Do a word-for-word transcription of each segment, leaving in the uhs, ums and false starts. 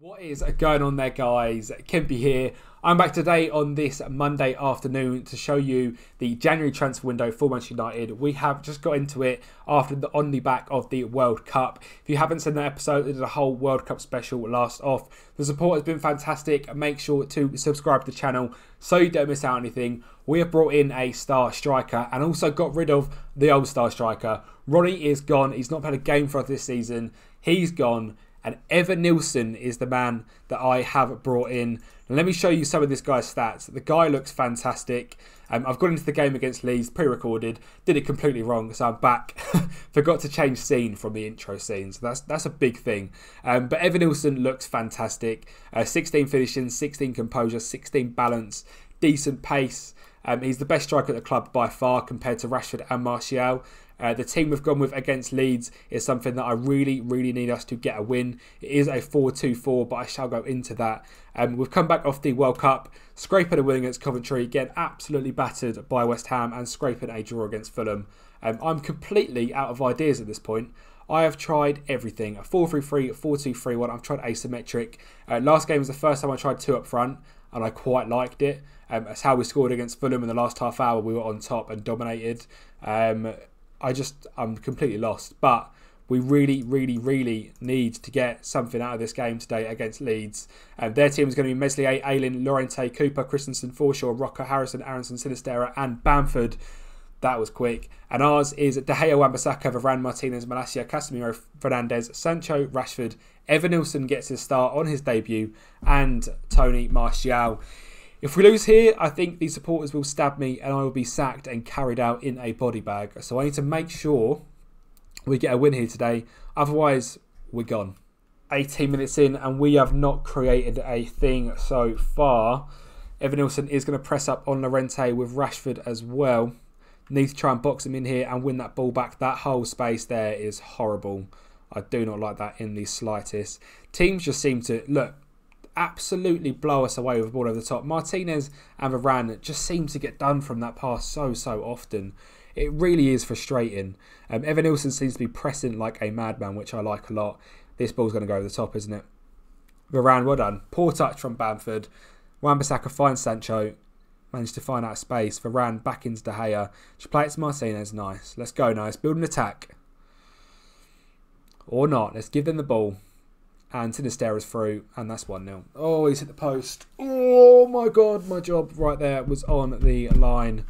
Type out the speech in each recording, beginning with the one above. What is going on there, guys? Kempi here. I'm back today on this Monday afternoon to show you the January transfer window for Manchester United. We have just got into it after the, on the back of the World Cup. If you haven't seen that episode, we did a whole World Cup special last off. The support has been fantastic. Make sure to subscribe to the channel so you don't miss out on anything. We have brought in a star striker and also got rid of the old star striker. Roddy is gone. He's not played a game for us this season. He's gone. And Evanilson is the man that I have brought in. And let me show you some of this guy's stats. The guy looks fantastic. Um, I've gone into the game against Leeds, pre-recorded. Did it completely wrong, so I'm back. Forgot to change scene from the intro scene. So that's, that's a big thing. Um, but Evanilson looks fantastic. Uh, sixteen finishing, sixteen composure, sixteen balance, decent pace. Um, he's the best striker at the club by far compared to Rashford and Martial. Uh, the team we've gone with against Leeds is something that I really, really need us to get a win. It is a four two four, but I shall go into that. Um, we've come back off the World Cup, scraping a win against Coventry, getting absolutely battered by West Ham and scraping a draw against Fulham. Um, I'm completely out of ideas at this point. I have tried everything. A four three three, a four two three one, I've tried asymmetric. Uh, last game was the first time I tried two up front, and I quite liked it. Um, that's how we scored against Fulham in the last half hour. We were on top and dominated. Um... I just, I'm completely lost. But we really, really, really need to get something out of this game today against Leeds. And their team is going to be Meslier, Aylin, Lorente, Cooper, Christensen, Forshaw, Rocker, Harrison, Aaronson, Sinisterra and Bamford. That was quick. And ours is De Gea, Wan-Bissaka, Varane, Martinez, Malacia, Casemiro, Fernandez, Sancho, Rashford. Evanilson gets his start on his debut. And Tony Martial. If we lose here, I think the supporters will stab me and I will be sacked and carried out in a body bag. So I need to make sure we get a win here today. Otherwise, we're gone. eighteen minutes in and we have not created a thing so far. Evanilson is going to press up on Lorente with Rashford as well. Need to try and box him in here and win that ball back. That whole space there is horrible. I do not like that in the slightest. Teams just seem to... look. Absolutely blow us away with a ball over the top. Martinez and Varane just seem to get done from that pass so, so often. It really is frustrating. Um, Evanilson seems to be pressing like a madman, which I like a lot. This ball's going to go over the top, isn't it? Varane, well done. Poor touch from Bamford. Wan-Bissaka finds Sancho. Managed to find out space. Varane back into De Gea. Just play it to Martinez. Nice. Let's go, nice. Build an attack. Or not. Let's give them the ball. And Sinisterra's through, and that's one nil. Oh, he's hit the post. Oh, my God. My job right there was on the line.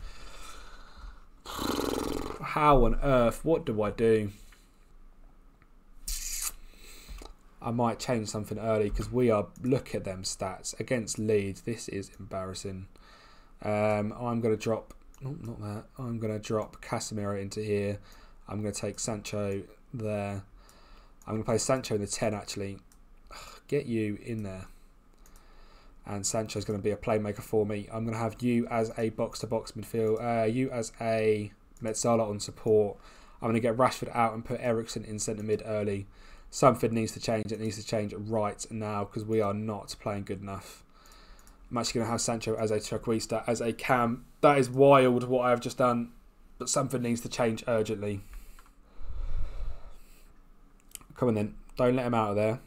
How on earth? What do I do? I might change something early because we are... look at them stats. Against Leeds, this is embarrassing. Um, I'm going to drop... Oh, not that. I'm going to drop Casemiro into here. I'm going to take Sancho there. I'm going to play Sancho in the ten, actually. Get you in there. And Sancho's going to be a playmaker for me. I'm going to have you as a box-to-box midfield. Uh, you as a Metzala on support. I'm going to get Rashford out and put Ericsson in centre-mid early. Something needs to change. It needs to change right now because we are not playing good enough. I'm actually going to have Sancho as a Trequista, as a cam. That is wild what I have just done. But something needs to change urgently. Come on then, don't let him out of there.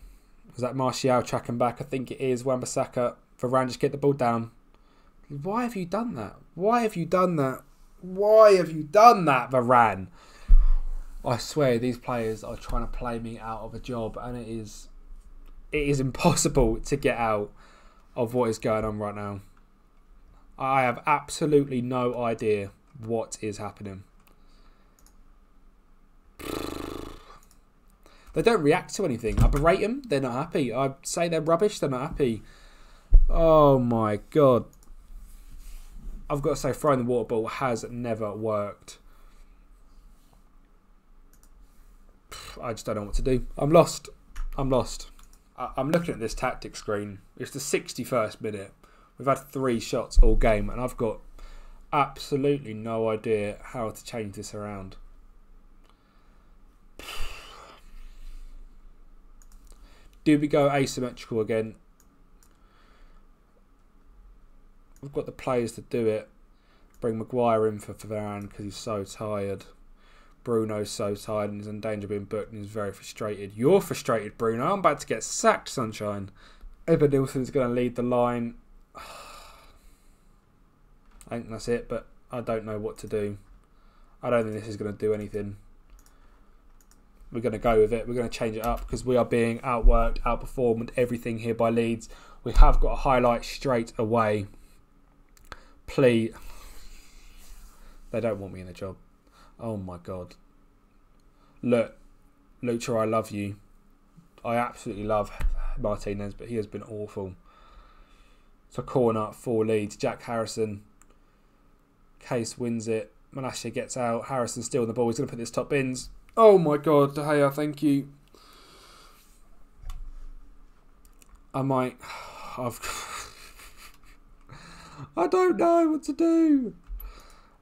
Is that Martial tracking back? I think it is. Wan-Bissaka, Varane, just get the ball down. Why have you done that? Why have you done that? Why have you done that, Varane? I swear these players are trying to play me out of a job and it is, it is impossible to get out of what is going on right now. I have absolutely no idea what is happening. They don't react to anything. I berate them. They're not happy. I say they're rubbish. They're not happy. Oh, my God. I've got to say, throwing the water ball has never worked. I just don't know what to do. I'm lost. I'm lost. I'm looking at this tactic screen. It's the sixty-first minute. We've had three shots all game, and I've got absolutely no idea how to change this around. Do we go asymmetrical again? We've got the players to do it. Bring Maguire in for Varane because he's so tired. Bruno's so tired and he's in danger of being booked and he's very frustrated. You're frustrated, Bruno. I'm about to get sacked, sunshine. Evanilson's going to lead the line. I think that's it, but I don't know what to do. I don't think this is going to do anything. We're going to go with it. We're going to change it up because we are being outworked, outperformed, everything here by Leeds. We have got a highlight straight away. Please. They don't want me in the job. Oh, my God. Look, Lucha, I love you. I absolutely love Martinez, but he has been awful. It's a corner for Leeds. Jack Harrison. Case wins it. Malacia gets out. Harrison still on the ball. He's going to put this top bins. Oh my God, De Gea, thank you. I might... I've... I don't know what to do.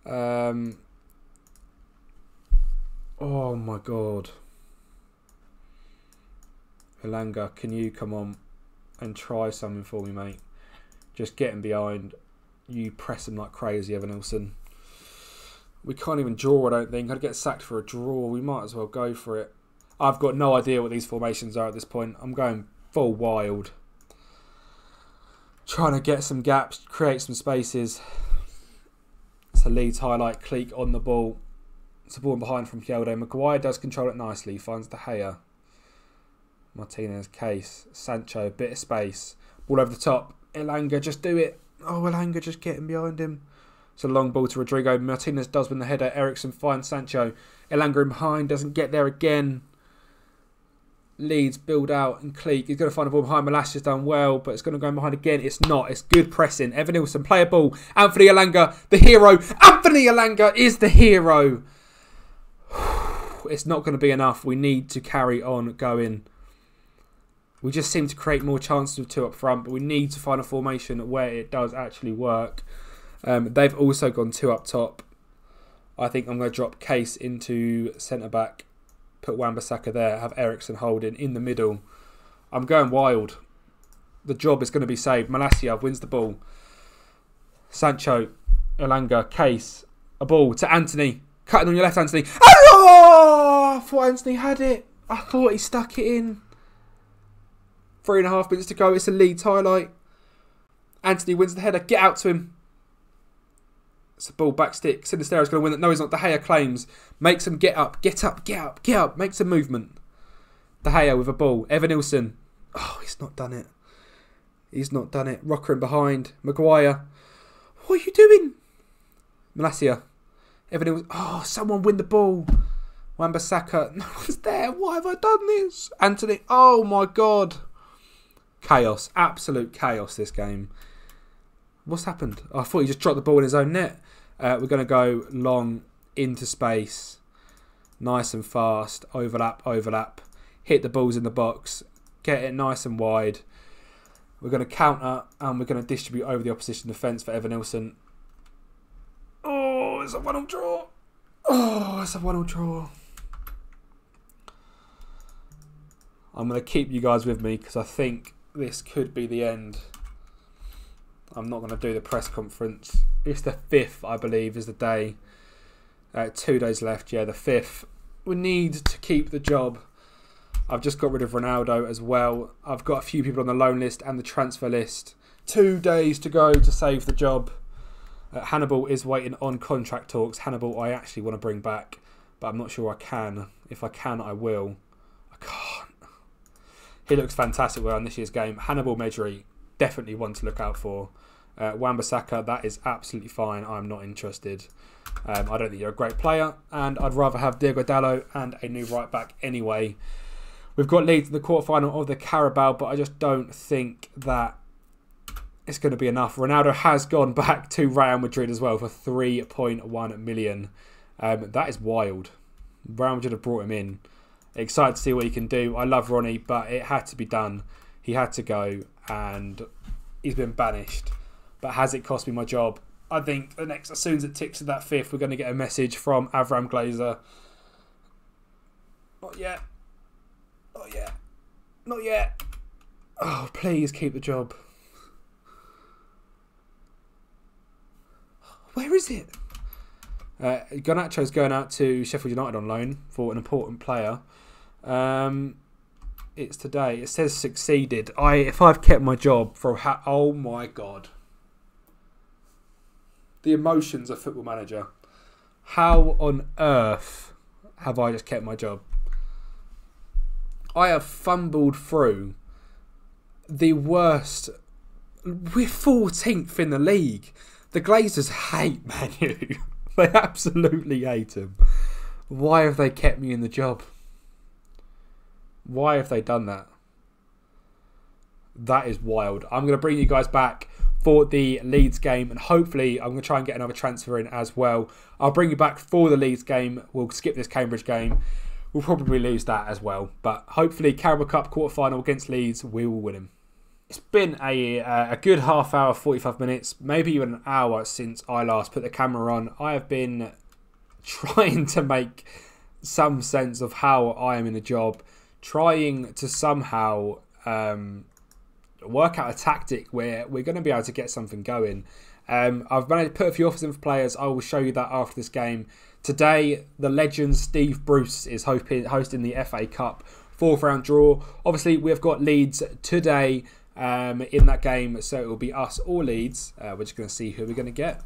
Um. Oh my God. Elanga, can you come on and try something for me, mate? Just get him behind. You press him like crazy, Evanilson. We can't even draw, I don't think. I'd get sacked for a draw. We might as well go for it. I've got no idea what these formations are at this point. I'm going full wild. Trying to get some gaps, create some spaces. It's a Leeds highlight. Klich on the ball. It's a ball behind from Kjeldo. Maguire does control it nicely. Finds De Gea. Martinez, Case. Sancho, bit of space. Ball over the top. Elanga, just do it. Oh, Elanga, just getting behind him. It's a long ball to Rodrigo. Martinez does win the header. Ericsson finds Sancho. Elanga in behind. Doesn't get there again. Leeds build out and Klich. He's going to find the ball behind. Malasia's done well, but it's going to go in behind again. It's not. It's good pressing. Evanilson, play a ball. Anthony Elanga, the hero. Anthony Elanga is the hero. It's not going to be enough. We need to carry on going. We just seem to create more chances with two up front, but we need to find a formation where it does actually work. Um, they've also gone two up top. I think I'm going to drop Case into centre-back, put Wan-Bissaka there, have Ericsson holding in the middle. I'm going wild. The job is going to be saved. Malacia wins the ball. Sancho, Elanga, Case, a ball to Anthony. Cutting on your left, Anthony. Oh, I thought Anthony had it. I thought he stuck it in. Three and a half minutes to go. It's a Leeds highlight. Anthony wins the header. Get out to him. It's a ball back stick. Sinisterra's going to win that. No, he's not. De Gea claims. Makes him get up. Get up. Get up. Get up. Makes a movement. De Gea with a ball. Evanilson. Oh, he's not done it. He's not done it. Rocker in behind. Maguire. What are you doing? Malacia. Evanilson. Oh, someone win the ball. Wan-Bissaka. No one's there. Why have I done this? Anthony. Oh, my God. Chaos. Absolute chaos this game. What's happened? I thought he just dropped the ball in his own net. Uh, we're going to go long into space. Nice and fast. Overlap, overlap. Hit the balls in the box. Get it nice and wide. We're going to counter and we're going to distribute over the opposition defence for Evanilson. Oh, it's a one-all draw. Oh, it's a one-all draw. I'm going to keep you guys with me because I think this could be the end. I'm not going to do the press conference. It's the fifth, I believe, is the day. Uh, two days left, yeah, the fifth. We need to keep the job. I've just got rid of Ronaldo as well. I've got a few people on the loan list and the transfer list. Two days to go to save the job. Uh, Hannibal is waiting on contract talks. Hannibal, I actually want to bring back, but I'm not sure I can. If I can, I will. I can't. He looks fantastic well in this year's game. Hannibal Mejbri. Definitely one to look out for. Uh, Wan-Bissaka, that is absolutely fine. I'm not interested. Um, I don't think you're a great player. And I'd rather have Diogo Dalot and a new right-back anyway. We've got Leeds in the quarterfinal of the Carabao, but I just don't think that it's going to be enough. Ronaldo has gone back to Real Madrid as well for three point one million. Um, that is wild. Real Madrid have brought him in. Excited to see what he can do. I love Ronnie, but it had to be done. He had to go. And he's been banished. But has it cost me my job? I think the next, as soon as it ticks to that fifth, we're going to get a message from Avram Glazer. Not yet. Not yet. Not yet. Oh, please keep the job. Where is it? Uh, Garnacho's going out to Sheffield United on loan for an important player. Um... it's today. It says succeeded. I if I've kept my job for ha oh my god. The emotions of Football Manager. How on earth have I just kept my job? I have fumbled through the worst. We're fourteenth in the league. The Glazers hate Man U. They absolutely hate him. Why have they kept me in the job? Why have they done that? That is wild. I'm going to bring you guys back for the Leeds game, and hopefully I'm going to try and get another transfer in as well. I'll bring you back for the Leeds game. We'll skip this Cambridge game. We'll probably lose that as well. But hopefully Carabao Cup quarter-final against Leeds, we will win him. It's been a, uh, a good half hour, forty-five minutes, maybe even an hour since I last put the camera on. I have been trying to make some sense of how I am in a job, trying to somehow um, work out a tactic where we're going to be able to get something going. Um, I've managed to put a few offers in for players. I will show you that after this game. Today, the legend Steve Bruce is hoping, hosting the F A Cup fourth round draw. Obviously, we've got Leeds today. Um, in that game, so it will be us or Leeds. Uh, we're just going to see who we're going to get.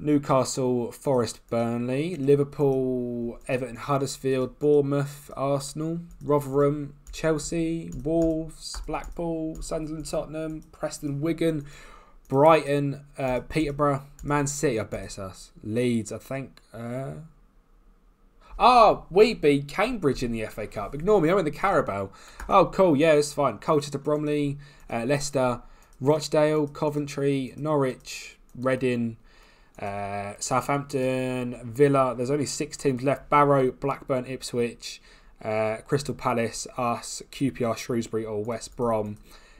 Newcastle, Forest, Burnley, Liverpool, Everton, Huddersfield, Bournemouth, Arsenal, Rotherham, Chelsea, Wolves, Blackpool, Sunderland, Tottenham, Preston, Wigan, Brighton, uh, Peterborough, Man City. I bet it's us. Leeds, I think. Uh... Oh, we beat Cambridge in the F A Cup. Ignore me, I'm in the Carabao. Oh, cool, yeah, it's fine. Colchester, Bromley, uh, Leicester, Rochdale, Coventry, Norwich, Reading, uh, Southampton, Villa. There's only six teams left. Barrow, Blackburn, Ipswich, uh, Crystal Palace, us, Q P R, Shrewsbury or West Brom.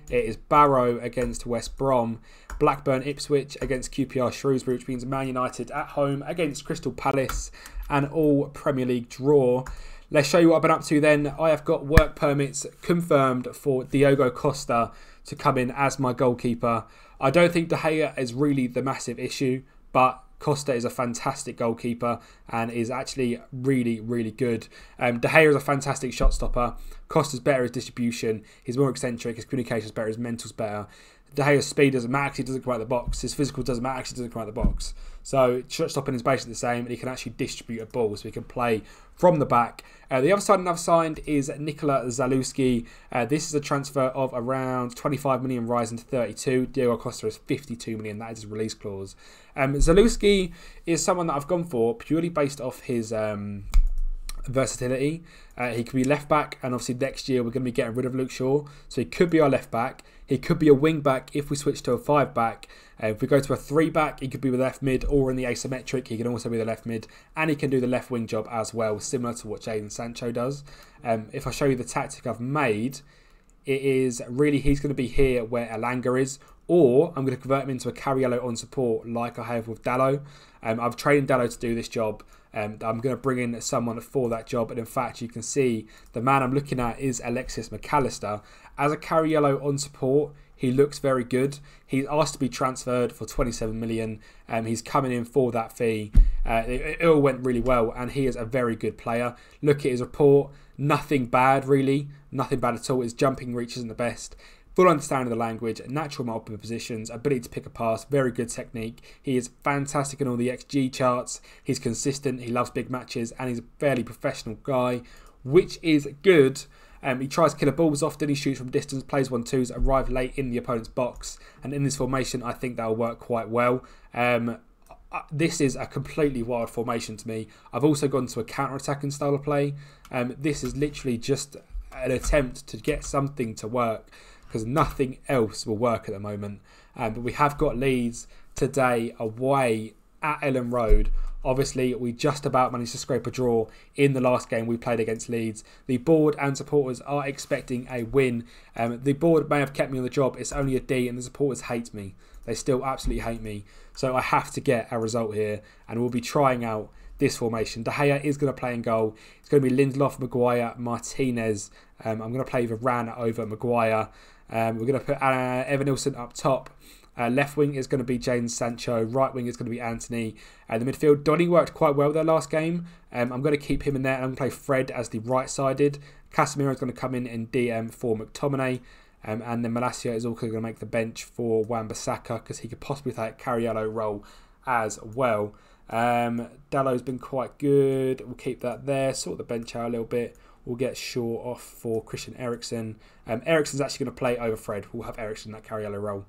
It is Barrow against West Brom, Blackburn, Ipswich against Q P R, Shrewsbury, which means Man United at home against Crystal Palace, and all Premier League draw. Let's show you what I've been up to then. I have got work permits confirmed for Diogo Costa to come in as my goalkeeper. I don't think De Gea is really the massive issue, but Costa is a fantastic goalkeeper and is actually really, really good. Um, De Gea is a fantastic shot stopper. Costa's better his distribution. He's more eccentric. His communication's better. His mental's better. De Gea's speed doesn't matter because he doesn't come out of the box. His physical doesn't matter because he doesn't come out of the box. So shot stopping is basically the same, and he can actually distribute a ball, so he can play from the back. Uh, the other signing I've signed is Nikola Zalewski. Uh, this is a transfer of around twenty-five million, rising to thirty-two. Diogo Costa is fifty-two million. That is his release clause. Um, Zalewski is someone that I've gone for purely based off his um, versatility. Uh, he could be left back, and obviously next year we're going to be getting rid of Luke Shaw, so he could be our left back. He could be a wing back if we switch to a five back. Uh, if we go to a three back, he could be the left mid, or in the asymmetric, he can also be the left mid, and he can do the left wing job as well, similar to what Jadon Sancho does. Um, if I show you the tactic I've made, it is really he's going to be here where Elanga is, or I'm going to convert him into a Carriello on support like I have with Dalot. Um, I've trained Dalot to do this job. Um, I'm going to bring in someone for that job. And in fact, you can see the man I'm looking at is Alexis McAllister. As a Carriello on support, he looks very good. He's asked to be transferred for twenty-seven million. Um, he's coming in for that fee. Uh, it, it all went really well, and he is a very good player. Look at his report. Nothing bad, really. Nothing bad at all. His jumping reach isn't the best. Full understanding of the language, natural multiple positions, ability to pick a pass, very good technique. He is fantastic in all the X G charts. He's consistent, he loves big matches, and he's a fairly professional guy, which is good. Um, he tries to kill balls often, he shoots from distance, plays one-twos, arrives late in the opponent's box. And in this formation, I think that'll work quite well. Um, This is a completely wild formation to me. I've also gone to a counter-attacking style of play. Um, this is literally just an attempt to get something to work, because nothing else will work at the moment. Um, but we have got Leeds today away at Elland Road. Obviously, we just about managed to scrape a draw in the last game we played against Leeds. The board and supporters are expecting a win. Um, the board may have kept me on the job. It's only a D, and the supporters hate me. They still absolutely hate me. So I have to get a result here, and we'll be trying out this formation. De Gea is going to play in goal. It's going to be Lindelof, Maguire, Martinez. Um, I'm going to play Varane over Maguire. Um, we're going to put uh, Evanilson up top. Uh, left wing is going to be Jadon Sancho. Right wing is going to be Anthony. Uh, the midfield, Donny worked quite well there last game. Um, I'm going to keep him in there. And I'm going to play Fred as the right-sided. Casemiro is going to come in in D M for McTominay. Um, and then Malacia is also going to make the bench for Wan-Bissaka because he could possibly take Carriello role as well. Um, Dalot's been quite good. We'll keep that there. Sort the bench out a little bit. We'll get Shaw off for Christian Eriksen. Um, Eriksen's actually going to play over Fred. We'll have Ericsson that Carriello role.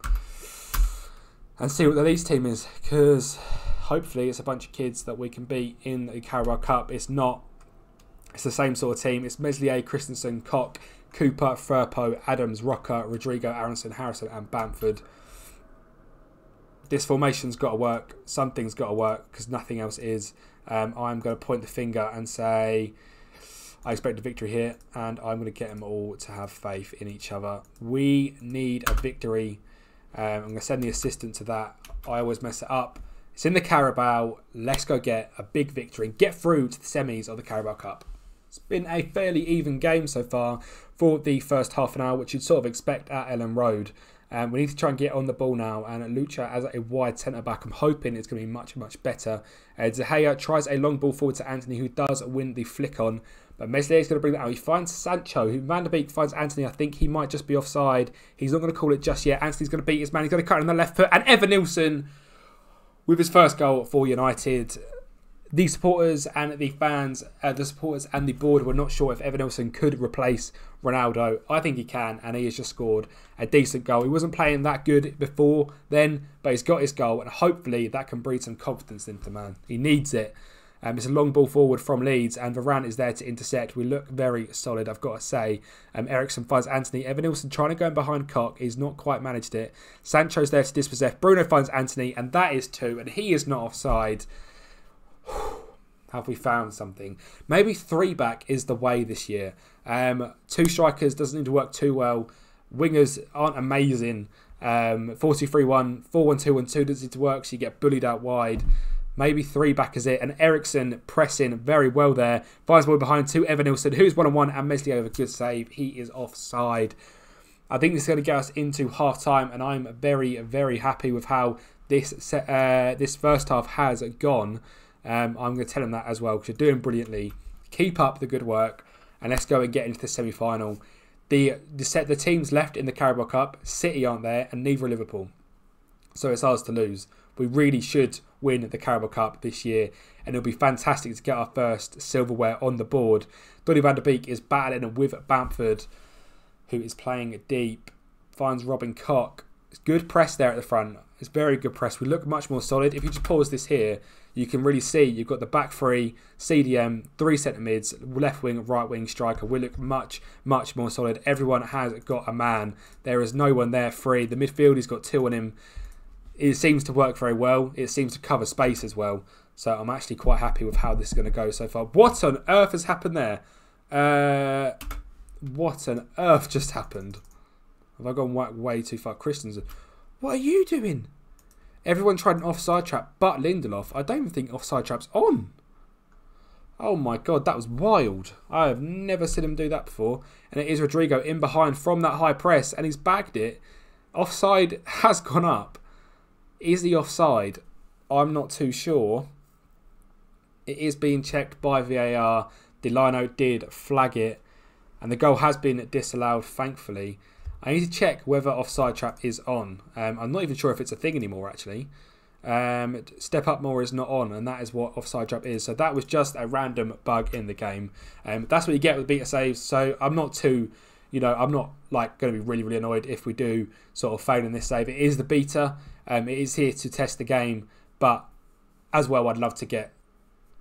And see what the Leeds team is, because hopefully it's a bunch of kids that we can beat in the Carabao Cup. It's not. It's the same sort of team. It's Meslier, Christensen, Koch, Cooper, Firpo, Adams, Rocker, Rodrigo, Aaronson, Harrison and Bamford. This formation's got to work. Something's got to work because nothing else is. Um, I'm going to point the finger and say I expect a victory here, and I'm going to get them all to have faith in each other. We need a victory. Um, I'm going to send the assistant to that. I always mess it up. It's in the Carabao. Let's go get a big victory and get through to the semis of the Carabao Cup. It's been a fairly even game so far for the first half an hour, which you'd sort of expect at Elland Road. Um, we need to try and get on the ball now, and Lucha as a wide centre-back, I'm hoping it's going to be much, much better. Uh, De Gea tries a long ball forward to Anthony, who does win the flick on, but Meslier is going to bring that out. He finds Sancho, who Van der Beek finds Anthony. I think he might just be offside. He's not going to call it just yet. Anthony's going to beat his man. He's going to cut on the left foot, and Evanilson with his first goal for United. The supporters and the fans, uh, the supporters and the board were not sure if Evanilson could replace Ronaldo. I think he can, and he has just scored a decent goal. He wasn't playing that good before then, but he's got his goal, and hopefully that can breed some confidence into the man. He needs it. Um, it's a long ball forward from Leeds, and Varane is there to intercept. We look very solid, I've got to say. Um, Ericsson finds Anthony. Evanilson trying to go in behind Koch. He's not quite managed it. Sancho's there to dispossess. Bruno finds Anthony, and that is two, and he is not offside. Have we found something? Maybe three back is the way this year. Um, two strikers doesn't need to work too well. Wingers aren't amazing. Um, four two three one, four one two one two doesn't need to work, so you get bullied out wide. Maybe three back is it. And Ericsson pressing very well there. Finds ball behind to Evanilson, who's one on one, and Meslier with a good save. He is offside. I think this is going to get us into half time, and I'm very, very happy with how this uh, this first half has gone. Um, I'm going to tell him that as well, because you're doing brilliantly. Keep up the good work, and let's go and get into the semi-final. The, the set the teams left in the Carabao Cup, City aren't there, and neither are Liverpool. So it's ours to lose. We really should win the Carabao Cup this year, and it'll be fantastic to get our first silverware on the board. Donny van der Beek is battling with Bamford, who is playing deep. Finds Robin Koch. It's good press there at the front. It's very good press. We look much more solid. If you just pause this here, you can really see you've got the back three, C D M, three centre mids, left wing, right wing, striker. We look much, much more solid. Everyone has got a man. There is no one there free. The midfield, he's got two on him. It seems to work very well. It seems to cover space as well. So I'm actually quite happy with how this is going to go so far. What on earth has happened there? Uh, what on earth just happened? Have I gone way too far? Christensen. What are you doing? Everyone tried an offside trap but Lindelof. I don't even think offside trap's on. Oh my god, that was wild. I have never seen him do that before. And it is Rodrigo in behind from that high press, and he's bagged it. Offside has gone up. Is he offside? I'm not too sure. It is being checked by V A R. Delano did flag it, and the goal has been disallowed, thankfully. I need to check whether offside trap is on. Um, I'm not even sure if it's a thing anymore, actually. Um, step up more is not on, and that is what offside trap is. So that was just a random bug in the game. Um, that's what you get with beta saves. So I'm not too, you know, I'm not like going to be really, really annoyed if we do sort of fail in this save. It is the beta. Um, it is here to test the game, but as well, I'd love to get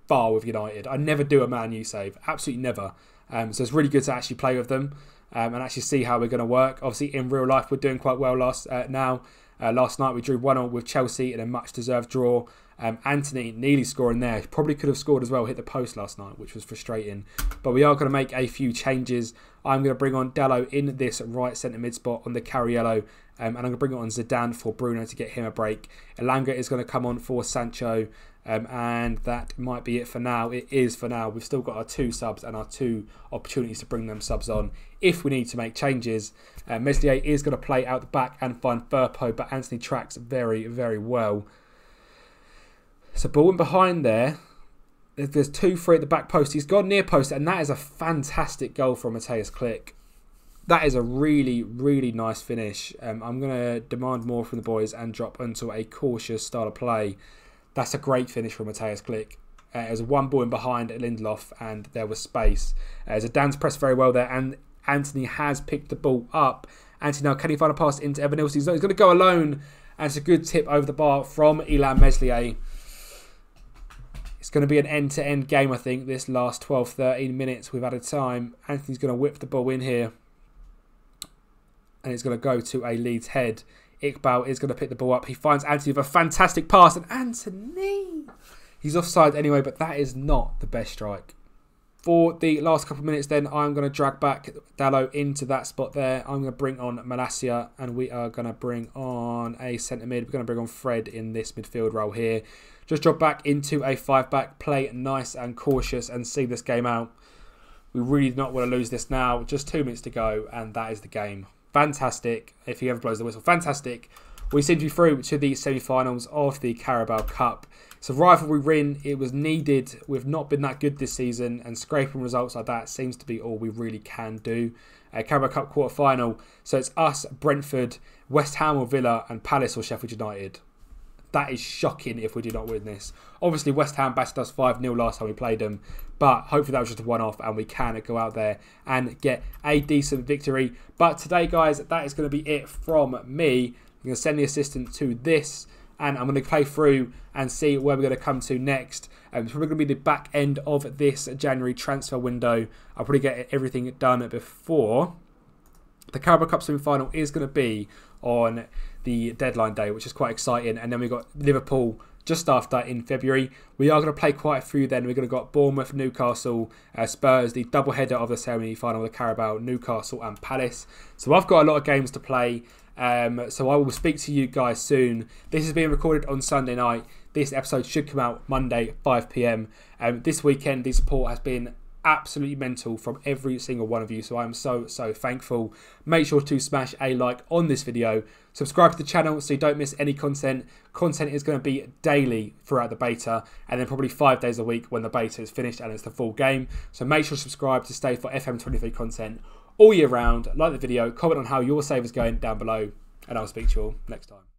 far with United. I never do a Man U save, absolutely never. Um, so it's really good to actually play with them. Um, and actually see how we're going to work. Obviously, in real life, we're doing quite well last uh, now. Uh, last night, we drew one all with Chelsea in a much-deserved draw. Um, Anthony nearly scoring there. He probably could have scored as well. Hit the post last night, which was frustrating. But we are going to make a few changes. I'm going to bring on Dalot in this right centre-mid spot on the Carriello. Um, and I'm going to bring on Zidane for Bruno to get him a break. Elanga is going to come on for Sancho. Um, and that might be it for now. It is for now. We've still got our two subs and our two opportunities to bring them subs on if we need to make changes. Uh, Meslier is going to play out the back and find Firpo, but Anthony tracks very, very well. So ball in behind there. There's two, three at the back post. He's gone near post, and that is a fantastic goal from Mateusz Klich. That is a really, really nice finish. Um, I'm going to demand more from the boys and drop into a cautious style of play. That's a great finish from Mateusz Klich. Uh, there's one ball in behind at Lindelof, and there was space. Uh, so Dan's pressed very well there, and Anthony has picked the ball up. Anthony now, can he find a pass into Evanilson? He's, he's going to go alone, and it's a good tip over the bar from Elan Meslier. It's going to be an end-to-end game, I think, this last twelve, thirteen minutes we've added time. Anthony's going to whip the ball in here, and it's going to go to a Leeds head. Iqbal is going to pick the ball up. He finds Anthony with a fantastic pass. And Anthony! He's offside anyway, but that is not the best strike. For the last couple of minutes then, I'm going to drag back Dalot into that spot there. I'm going to bring on Malacia, and we are going to bring on a centre mid. We're going to bring on Fred in this midfield role here. Just drop back into a five-back, play nice and cautious and see this game out. We really do not want to lose this now. Just two minutes to go, and that is the game. Fantastic. If he ever blows the whistle, fantastic. We seem to be through to the semi-finals of the Carabao Cup. It's a rivalry win. It was needed. We've not been that good this season, and scraping results like that seems to be all we really can do. A Carabao Cup quarter-final. So it's us, Brentford, West Ham or Villa, and Palace or Sheffield United. That is shocking if we do not win this. Obviously, West Ham battered us five nil last time we played them. But hopefully that was just a one-off, and we can go out there and get a decent victory. But today, guys, that is going to be it from me. I'm going to send the assistant to this, and I'm going to play through and see where we're going to come to next. Um, it's probably going to be the back end of this January transfer window. I'll probably get everything done before. The Carabao Cup semi-final is going to be on the deadline day, which is quite exciting. And then we've got Liverpool just after in February. We are going to play quite a few then. We're going to got Bournemouth, Newcastle, uh, Spurs, the double header of the semi-final of the Carabao, Newcastle and Palace. So I've got a lot of games to play. Um, so I will speak to you guys soon. This is being recorded on Sunday night. This episode should come out Monday at five p m. Um, this weekend, the support has been absolutely mental from every single one of you, so I am so so thankful. Make sure to smash a like on this video, subscribe to the channel so you don't miss any content. Content is going to be daily throughout the beta, and then probably five days a week when the beta is finished and it's the full game. So make sure to subscribe to stay for F M twenty-three content all year round. Like the video, comment on how your save is going down below, and I'll speak to you all next time.